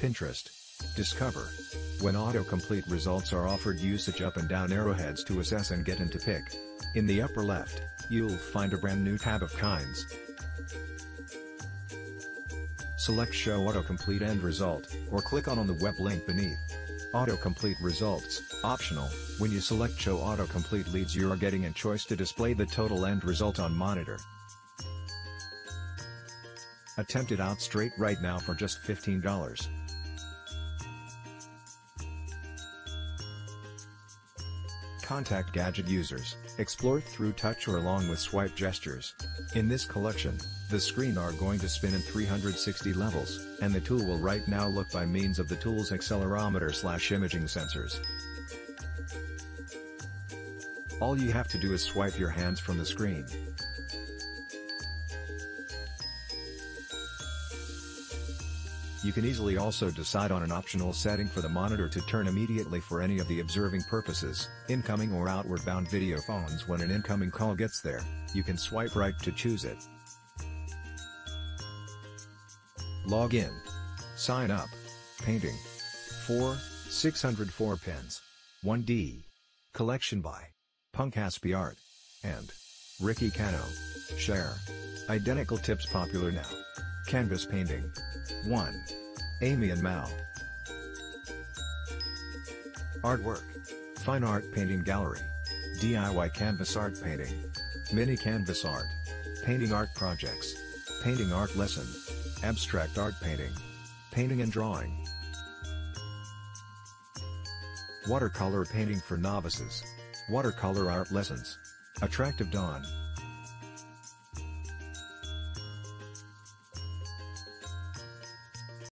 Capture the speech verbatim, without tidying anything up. Pinterest. Discover. When autocomplete results are offered, usage up and down arrowheads to assess and get into pick. In the upper left, you'll find a brand new tab of kinds. Select Show Autocomplete End Result, or click on, on the web link beneath. Autocomplete results, optional. When you select Show Autocomplete Leads, you are getting a choice to display the total end result on monitor. Attempt it out straight right now for just fifteen dollars. Contact gadget users, explore through touch or along with swipe gestures. In this collection, the screen are going to spin in three hundred sixty levels, and the tool will right now look by means of the tool's accelerometer slash imaging sensors. All you have to do is swipe your hands from the screen. You can easily also decide on an optional setting for the monitor to turn immediately for any of the observing purposes, incoming or outward bound video phones. When an incoming call gets there, you can swipe right to choose it. Log in. Sign up. Painting. four, six hundred four pins. one D. Collection by Punkaspie Art and Ricky Cano. Share. Identical tips popular now. Canvas painting. one. Aimian Mao. Artwork. Fine art painting gallery. D I Y canvas art painting. Mini canvas art. Painting art projects. Painting art lesson. Abstract art painting. Painting and drawing. Watercolor painting for novices. Watercolor art lessons. Attractive Dawn.